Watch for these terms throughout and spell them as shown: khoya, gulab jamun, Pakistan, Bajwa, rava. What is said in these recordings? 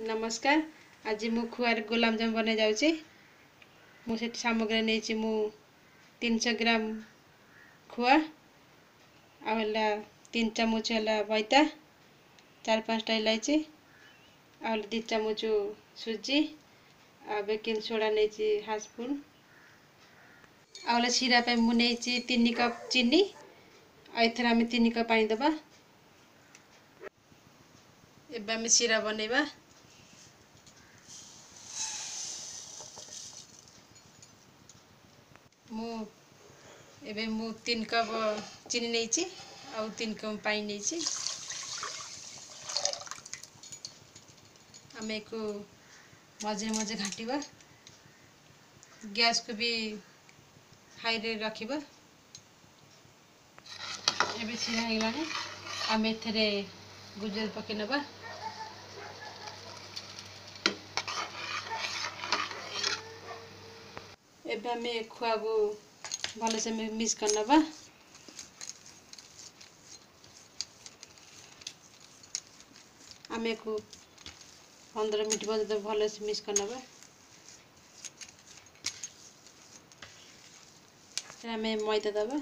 नमस्कार। आज मु खोयार गुलाब जामुन बने जाऊे। मुझे सामग्री नहीं मु 300 ग्राम खोया आला 3 चम्मच है बैता 4-5टा इलायची आल 2 चम्मच सूजी आ बेकिंग सोडा नहीं 1/2 स्पून आला शीराप मुझे 3 कप चीनी एथर आम 3 कप पानी दबा। एबे आम शीरा बनैबा। मु 3 कप चीनी नहीं आउ 3 कप पानी नहीं आम एक मझे मजे घाटिबा। गैस को भी हाई रे रखिबा। एबे शीरा होइलाने आम एथरे गुजर पके नबा। एबे आम खोया को भले से मिक्स कर नबा। आम को 15 मिनट पर्यंत भले से मिक्स कर नबा। आम मैदा दबा।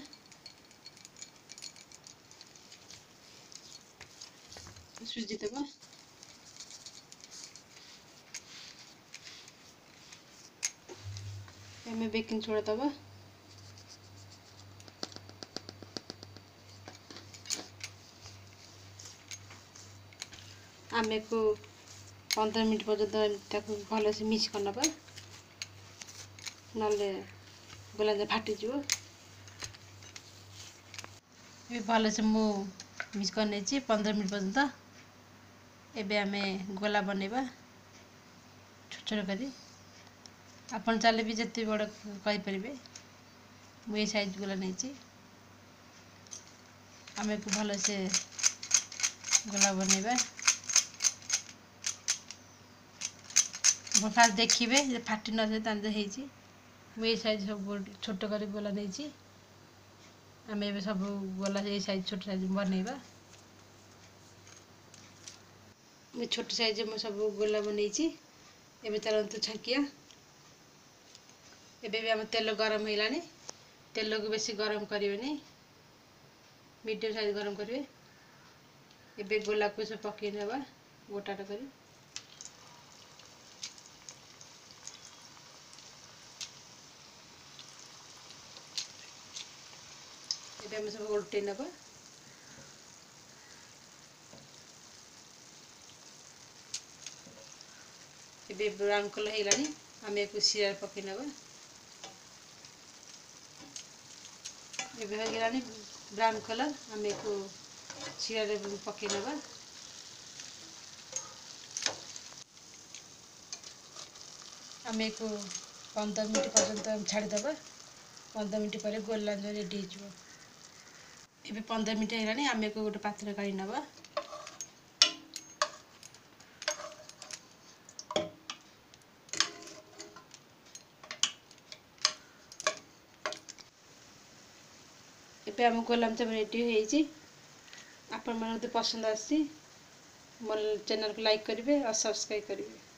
सूजी दबा। आम बेकिंग सोडा दबा। आम को 15 मिनट पर्यंत भल से मिक्स कर नबा। नले गुलाब जामुन फाटी जीव। भल से मु मिक्स कर नहीं 15 मिनट पर्यंत। एबे आम गोला बनैबा छोट छोट कर। आपन चाले भी जिते बड़ करें मुझे साइज गोला नहीं आम को भल से गोला बनैबा। फास्ट देखिए फाटी नए मुझे साइज सब छोट कर गोला नहीं आम ए सब गोला साइज छोट साइज बनैबा। मुझे छोट साइज में सब गोला बनई चलतु छाकिया। एबे आम तेल गरम होगानी। तेल को बेसी गरम करें मीडियम साइज गरम करें। एबे गोला को सब पकई ना गोटाट कर। एबे सब उल्टे नबा। एबे ब्राउन कलर होगानी आम एक शीरा पकई ना। एबे ब्राउन कलर आम एक शीरा पकई ना। आम एक 15 मिनट पर्यंत छाड़ीदबा। 15 मिनट पर गोला रेडी हो। एबे 15 मिनट होगानी आम एक गोटे पात्र काढ़ी नबा। एबे आम गुलाब जामुन रेडी होइछि। आपन मन पसंद आसी मोर चैनल को लाइक करिवे और सब्सक्राइब करिवे।